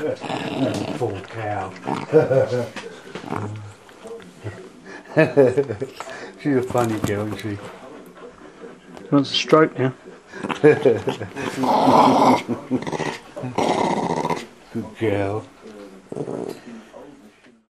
Full cow. She's a funny girl, isn't she? Wants a stroke now. Good girl.